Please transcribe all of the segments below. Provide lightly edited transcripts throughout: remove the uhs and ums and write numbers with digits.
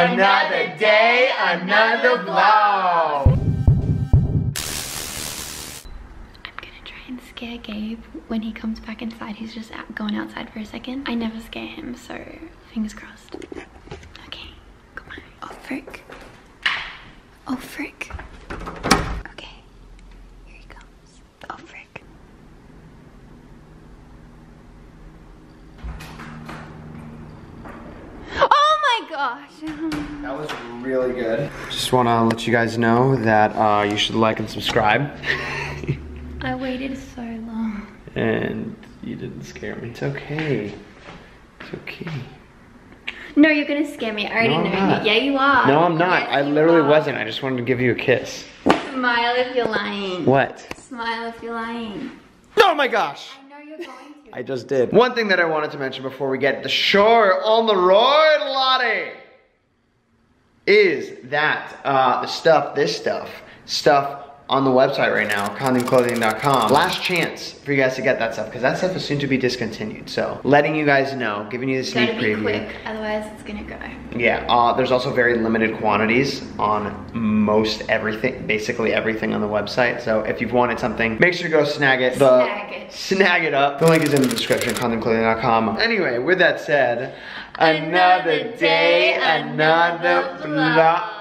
Another day, another vlog. I'm gonna try and scare Gabe. When he comes back inside, he's just going outside for a second. I never scare him, so fingers crossed. Okay, come on. Oh, frick. Oh, frick. Okay, here he comes. Oh, frick. Oh my gosh. That was really good. Just want to let you guys know that you should like and subscribe. I waited so long. And you didn't scare me. It's okay. It's okay. No, you're gonna scare me. I already know you. Yeah, you are. No, I'm not. Yes, I literally wasn't. I just wanted to give you a kiss. Smile if you're lying. What? Smile if you're lying. Oh my gosh! I know you're going to. I just did. One thing that I wanted to mention before we get to shore on the road, Lottie, is that this stuff on the website right now, condomclothing.com. Last chance for you guys to get that stuff, because that stuff is soon to be discontinued. So letting you guys know, giving you the sneak preview. Quick, otherwise it's gonna go. Yeah, there's also very limited quantities on most everything, basically everything on the website. So if you've wanted something, make sure to go snag it. Snag it up. The link is in the description, condomclothing.com. Anyway, with that said, another day, another vlog.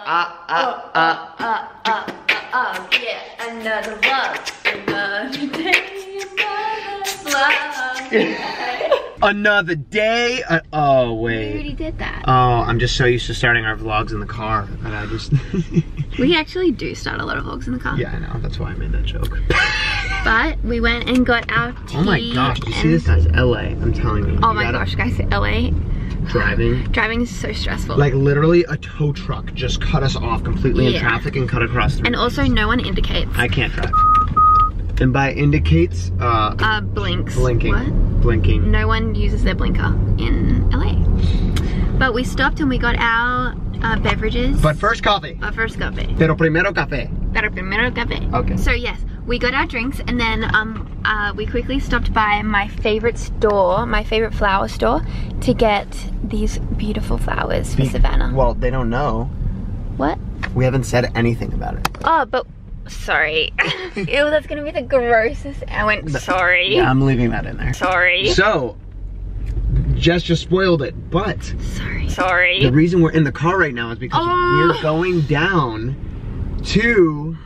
Oh yeah, another vlog, another day, another vlog. Another day, oh wait. We already did that. Oh, I'm just so used to starting our vlogs in the car that I just... We actually do start a lot of vlogs in the car. Yeah, I know, that's why I made that joke. But we went and got our tea. Oh my gosh, you see this guy's LA, I'm telling you. Oh my gosh, guys, LA. Driving is so stressful. Like literally a tow truck just cut us off completely in traffic and cut across the road. And also no one indicates. I can't drive. And by indicates, blinks. Blinking. What? Blinking. No one uses their blinker in LA. But we stopped and we got our beverages. But first coffee. Our first coffee. Pero primero café. Pero primero café. Okay. So yes, we got our drinks and then we quickly stopped by my favorite store, my favorite flower store, to get these beautiful flowers for Savannah. Well, they don't know. What? We haven't said anything about it. Oh, but sorry. Ew, that's gonna be the grossest. I went sorry. Yeah, I'm leaving that in there. Sorry. So, Jess just spoiled it, but sorry. The reason we're in the car right now is because we're going down to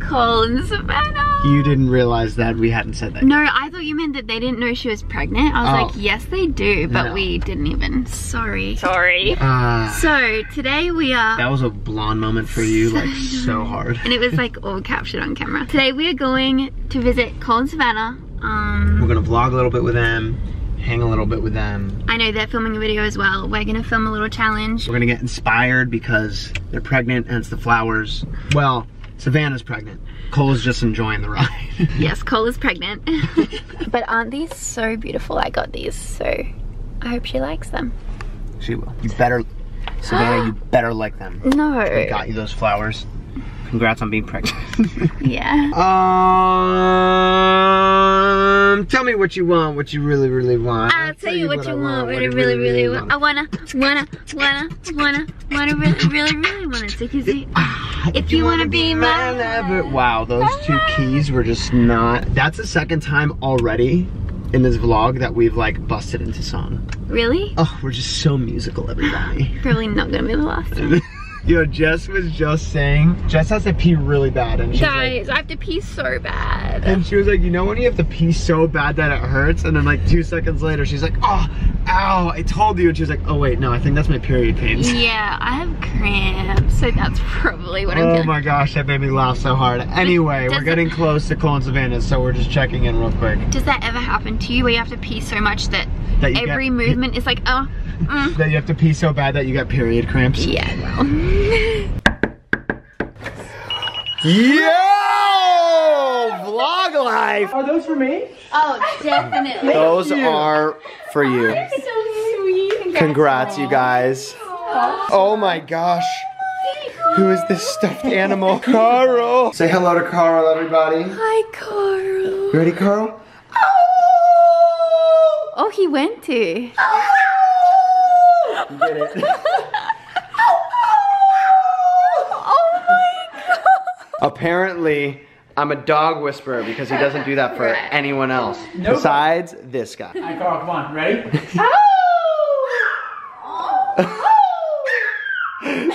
Cole and Savannah. You didn't realize that we hadn't said that. No, I thought you meant that they didn't know she was pregnant. I was like, yes, they do, but we didn't even. Sorry. So today we are. That was a blonde moment for you, like so hard. And it was like all captured on camera. Today we are going to visit Cole and Savannah. We're gonna vlog a little bit with them. Hang a little bit with them. I know they're filming a video as well. We're gonna film a little challenge. We're gonna get inspired because they're pregnant, hence the flowers. Well, Savannah's pregnant. Cole is just enjoying the ride. Yes, Cole is pregnant. But aren't these so beautiful? I got these, so I hope she likes them. She will. You better, Savannah, you better like them. No. I got you those flowers. Congrats on being pregnant. Yeah. Tell me what you want, what you really, really want. I'll tell you what you want, what I really, really want. I wanna, really, really wanna take you see. If you wanna be my lover. Wow, those two keys were just not. That's the second time already in this vlog that we've like busted into song. Really? Oh, we're just so musical, everybody. Probably not gonna be the last time. Yo, Jess was just saying, Jess has to pee really bad. And she's guys, like, I have to pee so bad. And she was like, you know when you have to pee so bad that it hurts? And then like 2 seconds later, she's like, oh, ow, I told you. And she was like, oh wait, no, I think that's my period pains. Yeah, I have cramps, so that's probably what I'm feeling. Oh my gosh, that made me laugh so hard. Anyway, we're getting close to Cole and Savannah, so we're just checking in real quick. Does that ever happen to you where you have to pee so much that every movement is like, oh. That you have to pee so bad that you got period cramps? Yeah, I know. Yo! Vlog life! Are those for me? Oh, definitely. Those are for you. They're so sweet. Congrats, you guys. Oh my gosh. Who is this stuffed animal? Carl! Say hello to Carl, everybody. Hi, Carl. You ready, Carl? Oh, he went to. Oh. You did it. Apparently, I'm a dog whisperer because he doesn't do that for anyone else besides this guy. All right, Carl, come on, ready?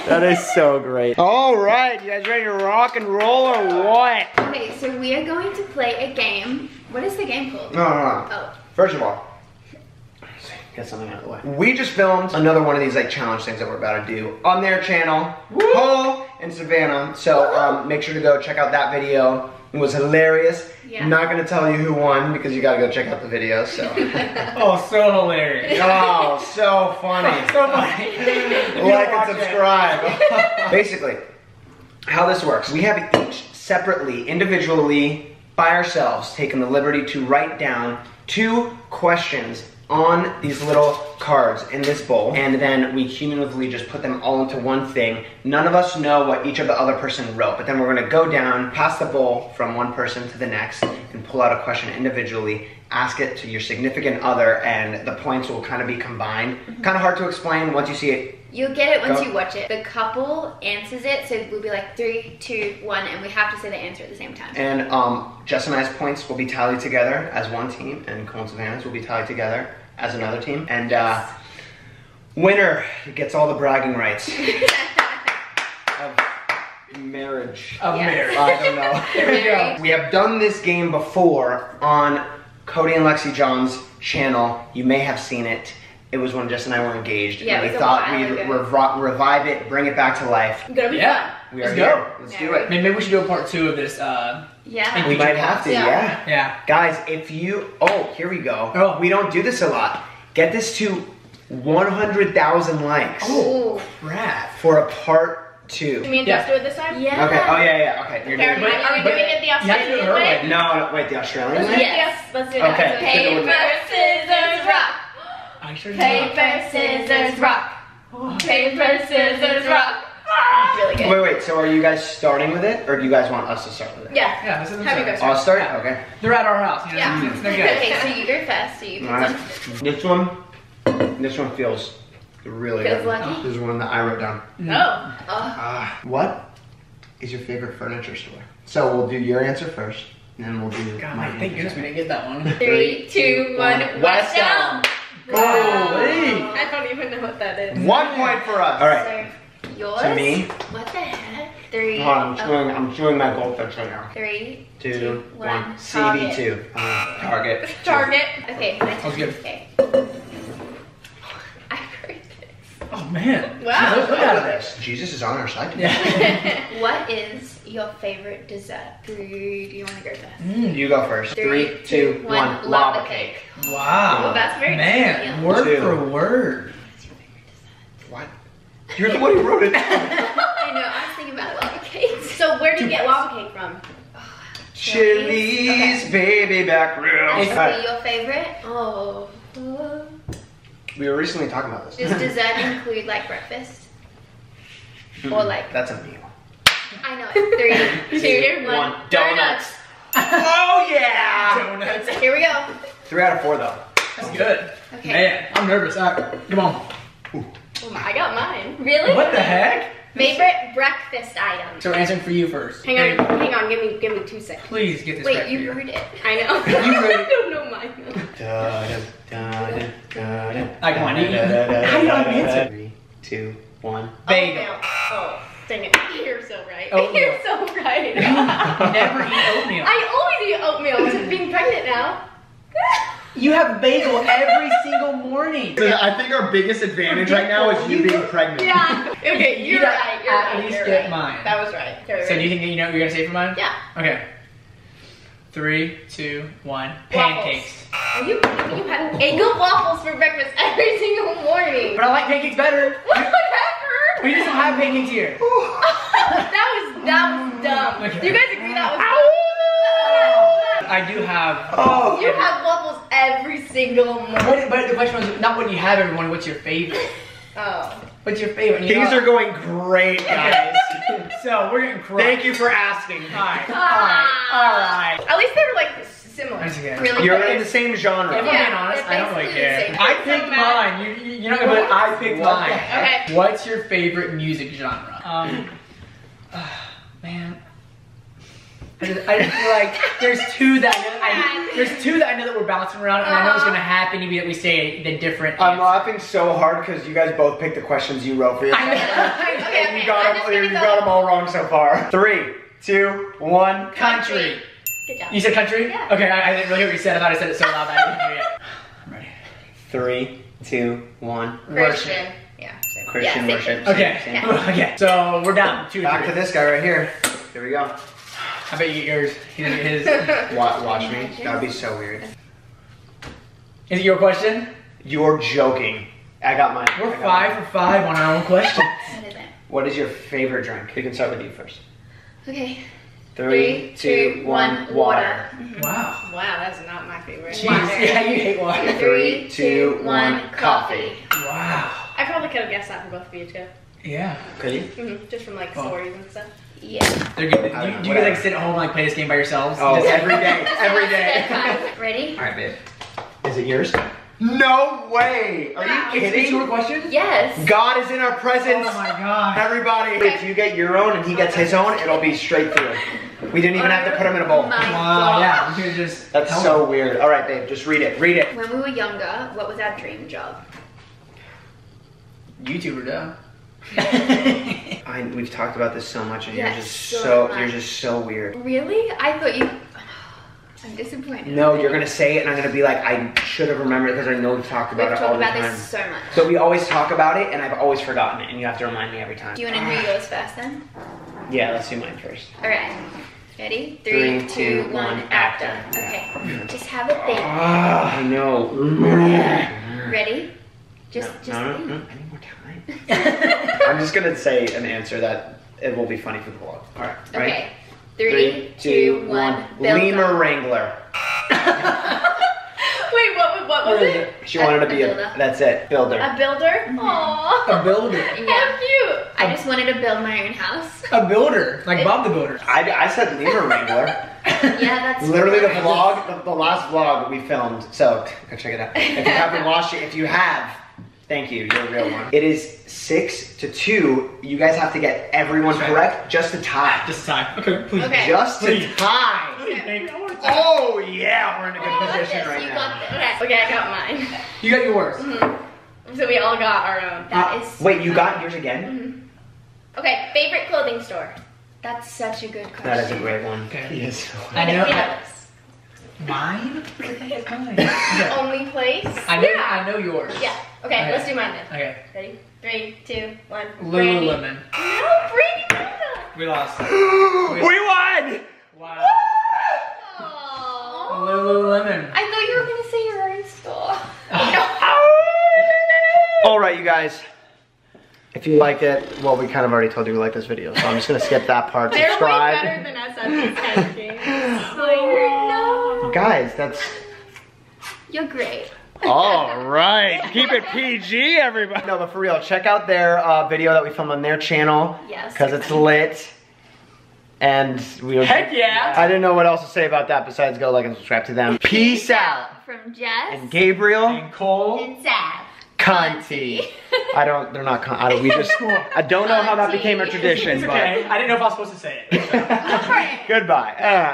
That is so great. All right, you guys ready to rock and roll or what? Okay, so we are going to play a game. What is the game called? No. Oh. First of all, get something out of the way. We just filmed another one of these like challenge things that we're about to do on their channel, Cole and Savannah. So make sure to go check out that video. It was hilarious. Yeah. I'm not gonna tell you who won because you gotta go check out the video. So oh, so hilarious. Oh, so funny. So funny. Like and subscribe. Basically, how this works: we have each separately, individually, by ourselves, taken the liberty to write down 2 questions on these little cards in this bowl, and then we cumulatively just put them all into one thing. None of us know what each of the other person wrote, but then we're gonna go down, pass the bowl from one person to the next, and pull out a question individually, ask it to your significant other, and the points will kind of be combined. Kind of hard to explain once you see it. You'll get it once you watch it. The couple answers it, so we'll be like 3, 2, 1, and we have to say the answer at the same time. And Jess and I's points will be tallied together as one team, and Cole and Savannah's will be tallied together as another team. And winner gets all the bragging rights of marriage. Of marriage. I don't know. There we go. We have done this game before on Cody and Lexi John's channel. You may have seen it. It was when Jess and I were engaged, and we thought we'd revive it, bring it back to life. We are here. Let's do it. Maybe we should do a part 2 of this. Yeah. We might have to, yeah. Guys, if you, here we go. Oh. We don't do this a lot. Get this to 100,000 likes. Oh, crap. For a part 2. You mean just do it this time? Yeah. Okay, okay. You're doing it. Are we doing it the Australian way? No, wait, the Australian way? Yes. Let's do it. Okay. Paper, scissors, rock. Paper, scissors, rock. Paper, scissors, rock. Really good. Wait, wait, so are you guys starting with it, or do you guys want us to start with it? Yeah. Yeah, this is how you guys start. I'll start? Yeah. Okay. They're at our house. You know, it's no good. Okay, so you go fast, so you can start. This one feels really good. Feels lucky? This is one that I wrote down. No. What is your favorite furniture store? So we'll do your answer first, and then we'll do my thank goodness we didn't get that one. 3, 2, 1, West Elm! Holy! I don't even know what that is. 1 point for us. All right. So yours? To me? What the heck? 3. Hold on, I'm chewing my goldfish right now. 3, 2, 1. CB2. Target. Target. Okay. That's good. Okay. I heard this. Oh man. Wow. Look at this. Jesus is on our side today. Yeah. What is your favorite dessert? Do you want to go first? You go first. 3, 2, 1. Lava cake. Wow. Well, that's very man, word for word. What's your favorite dessert? What? You're the one who wrote it. I know. I was thinking about lava cake. So where do you get lava cake from? Oh, Chili's, baby back room. Actually, your favorite? Oh. We were recently talking about this. Does dessert include like breakfast? Or like? That's a meal. I know it. 3, 2, 1. Donuts. Oh yeah. Donuts. Here we go. 3 out of 4 though. That's good. Okay. Man, I'm nervous. All right, come on. Ooh. I got mine. Really? What the heck? Favorite breakfast item. So answering for you first. Hang on, give me 2 seconds. Please get this. Wait, you heard it. I know. You heard it. I don't know mine. I got mine. How do I answer? 3, 2, 1. Bagel. Oh, dang it. You're so right. Oatmeal. You're so right. Never eat oatmeal. I always eat oatmeal. Just being pregnant now. You have bagel every single morning. So I think our biggest advantage right now is you being pregnant. Yeah. Okay, you're right. You're right. At least get mine. That was right. So do you think you know what you're gonna say for mine? Yeah. Okay. 3, 2, 1. Pancakes. Waffles. You have bagel waffles for breakfast every single morning. But I like pancakes better. Whatever. We just don't have pancakes here. that was dumb. Okay. Do you guys agree that was dumb? I do have. Oh, you have waffles every single morning. But the question was not what you have every morning. What's your favorite? Oh. What's your favorite? These are going great, guys. So we're getting great. Thank you for asking. All right. At least they were like similar. Okay. Really you're in the same genre. If I'm being honest, I don't like it. I picked mine. You know, but I picked mine. Okay. What's your favorite music genre? Man. I just feel like there's two that I know that we're bouncing around, and I know it's gonna happen. Even if we say the different. I'm laughing so hard because you guys both picked the questions you wrote for yourself. Okay, you got them all wrong so far. 3, 2, 1. Country. Good job. You said country? Yeah. Okay, I didn't really hear what you said. I thought I said it so loud that I didn't hear it. I'm ready. 3, 2, 1. Christian. Worship. Yeah. Christian worship. Okay. Okay. So we're down. 2 Back to this guy right here. Here we go. I bet you get yours. He didn't get his. Watch me. That'd be so weird. Is it your question? You're joking. I got mine. We're 5 for 5 on our own question. What is your favorite drink? We can start with you first. Okay. 3, 2, 1. Water. Wow. Wow, that's not my favorite. Jeez. Yeah, you hate water. 3, 2, 1. Coffee. Wow. I probably could have guessed that for both of you too. Yeah. Could you? Mm-hmm. Just from like stories and stuff. Yeah. They're good. Do you guys like sit at home and like play this game by yourselves? Oh, just every day. Every day. Ready? All right, babe. Is it yours? No way! Are you kidding? It's your question? Yes. God is in our presence. Oh my God. Everybody. If you get your own and he gets his own, it'll be straight through. We didn't even have to put them in a bowl. Wow, yeah. You just, that's so weird. All right, babe. Just read it. Read it. When we were younger, what was our dream job? YouTuber, though. We've talked about this so much, and you're just so weird. Really? I thought you. I'm disappointed. No, you're gonna say it, and I'm gonna be like, I should have remembered because I know we've talked about it all the time. We've talked about this so much. So we always talk about it, and I've always forgotten it, and you have to remind me every time. Do you want to do yours first then? Yeah, let's do mine first. All right. Ready? 3, 2, 1. Actor. Okay. Just have a thing. I know. Ready? No, I need more time. I'm just gonna say an answer that it will be funny for the vlog. All right. Okay. Right? 3, 2, 1. Lemur Wrangler. Wait, what was it? She wanted to be a builder. That's it. Builder. A builder? Aww. A builder. Yeah. How cute. I just wanted to build my own house. A builder, like Bob the Builder. I said lemur Wrangler. Yeah, that's literally the vlog, the last vlog we filmed. So go check it out. If you haven't watched it, if you have. Thank you, you're a real one. It is 6-2. You guys have to get everyone correct, just to tie. Just tie, okay, please. Okay. Just to tie. Okay. Oh yeah, we're in a good position right now. Okay, I got mine. You got yours. Mm-hmm. So we all got our own. That is. Wait, you got yours again? Mm-hmm. Okay, favorite clothing store. That's such a good question. That is a great one. Okay. Yes. I know. Mine? Only place? I know yours. Yeah. Okay, okay, let's do mine then. Okay. Ready? 3, 2, 1. Lululemon. No, Brady. We lost. We won! Wow. Aww. Lululemon. I thought you were gonna say your own store. All right, you guys. If you liked it, well, we kind of already told you we liked this video, so I'm just gonna skip that part. Subscribe. They're way better than us at this kind of game. Guys, that's. You're great. All right, keep it PG, everybody. No, but for real, check out their video that we filmed on their channel. Yes. Because it's lit. And we. Heck yeah! I didn't know what else to say about that besides go like and subscribe to them. Peace out. From Jess. And Gabriel. And Cole. And Zach. Conti. They're not Conti. We just. I don't know how that became a tradition, but. Okay. I didn't know if I was supposed to say it. So. Goodbye.